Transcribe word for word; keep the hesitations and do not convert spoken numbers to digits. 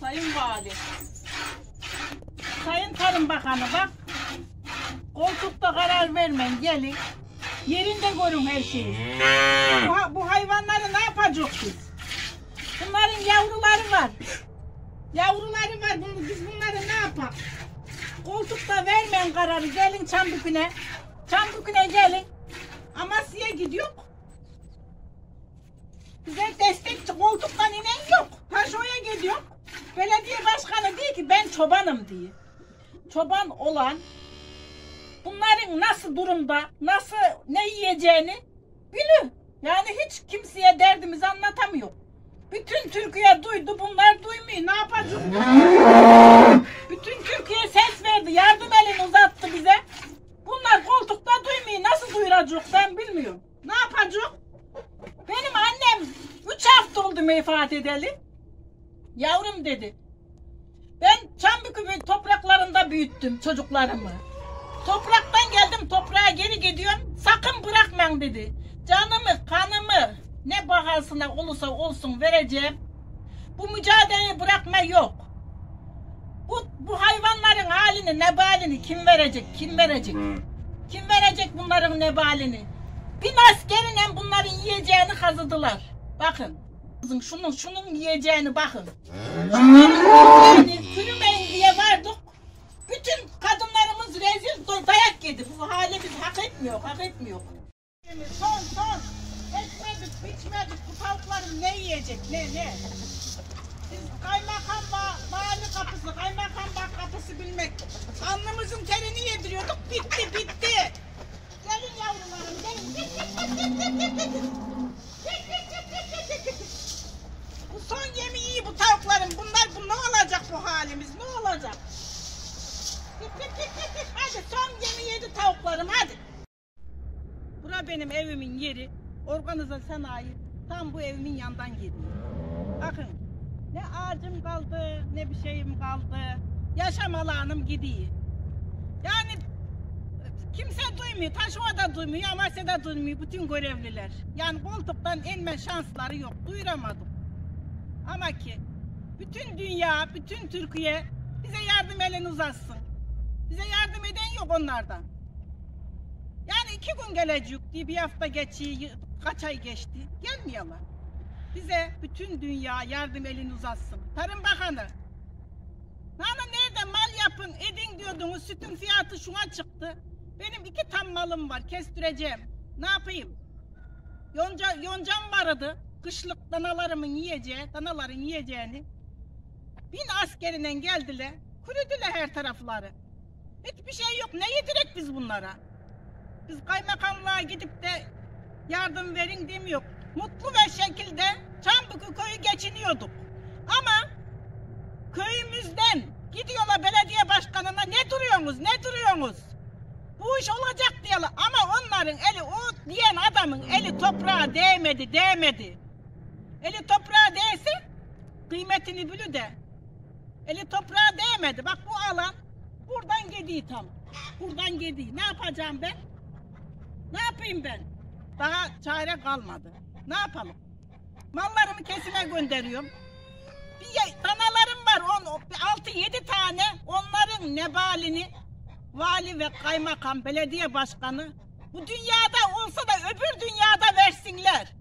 Sayın Vali, Sayın Tarım Bakanı bak, koltukta karar vermen, gelin, yerinde görün her şeyi. Bu, bu hayvanları ne yapacak biz? Bunların yavruları var. Yavruları var, bunu, biz bunları ne yapalım? Koltukta vermen kararı, gelin Çambükü'ne. Çambükü'ne gelin, Amasya'ya gidiyor. Bize destek, koltuktan inen yok. Taşova'ya gidiyor. Belediye başkanı diyor ki ben çobanım diye. Çoban olan bunların nasıl durumda, nasıl ne yiyeceğini bilir. Yani hiç kimseye derdimizi anlatamıyor. Bütün Türkiye duydu, bunlar duymuyor. Ne yapacağız? Bütün Türkiye ses verdi, yardım elini uzattı bize. Bunlar koltukta duymuyor. Nasıl duyuracak ben bilmiyorum. Ne yapacak? Benim annem üç hafta oldu vefat edeli. Yavrum dedi. Ben Çambükü topraklarında büyüttüm çocuklarımı. Topraktan geldim, toprağa geri gidiyorum. Sakın bırakmayın dedi. Canımı, kanımı ne bahasına olursa olsun vereceğim. Bu mücadeleyi bırakma yok. Bu, bu hayvanların halini, nebalini kim verecek? Kim verecek? Kim verecek bunların nebalini? Bir askerin bunların yiyeceğini kazıdılar. Bakın. Şunun şunun yiyeceğini bakın. Şunun yiyeceğini sürmeyin diye vardık. Bütün kadınlarımız rezil dayak yedi. Bu hale biz hak etmiyor, hak etmiyor. Son son. Etmedik, biçmedik. Bu tavukların ne yiyecek, ne ne? Biz kaymakam mahalle kapısı, kaymakam bak kapısı bilmek. Alnımızın terini yediriyorduk. Bitti, bitti. Gelin yavrularım, gelin. Bu son yemi iyi bu tavukların. Bunlar bu ne olacak bu halimiz? Ne olacak? Hadi son yemi yedi tavuklarım hadi. Bura benim evimin yeri. Organize sanayi tam bu evimin yandan geliyor. Bakın ne ağacım kaldı ne bir şeyim kaldı. Yaşam alanım gidiyor. Yani kimse duymuyor. Taşova'da duymuyor, Amasya'da duymuyor bütün görevliler. Yani koltuktan inme şansları yok. Duyuramadım. Ama ki bütün dünya, bütün Türkiye bize yardım elini uzatsın. Bize yardım eden yok onlardan. Yani iki gün gelecek diye bir hafta geçti, kaç ay geçti. Gelmiyorlar. Bize bütün dünya yardım elini uzatsın. Tarım Bakanı. Hani nerede mal yapın, edin diyordunuz, sütün fiyatı şuna çıktı. Benim iki tam malım var, kestireceğim. Ne yapayım? Yonca, yoncam vardı. Kışlık danalarımın yiyeceği, danaların yiyeceğini. Bin askerinden geldiler, kurudüler her tarafları. Hiçbir şey yok, ne yedirek biz bunlara? Biz kaymakamlığa gidip de yardım verin demiyor. Mutlu ve şekilde Çambükü köyü geçiniyorduk. Ama köyümüzden gidiyorlar belediye başkanına, ne duruyorsunuz, ne duruyorsunuz? Bu iş olacak diyorlar ama onların eli, o diyen adamın eli toprağa değmedi, değmedi. Eli toprağa değse kıymetini bilir de. Eli toprağa değmedi. Bak bu alan buradan gidiyor tam. Buradan gidiyor. Ne yapacağım ben? Ne yapayım ben? Daha çare kalmadı. Ne yapalım? Mallarımı kesime gönderiyorum. Bir danalarım var altı yedi tane. Onların nebalini vali ve kaymakam, belediye başkanı bu dünyada olsa da öbür dünyada versinler.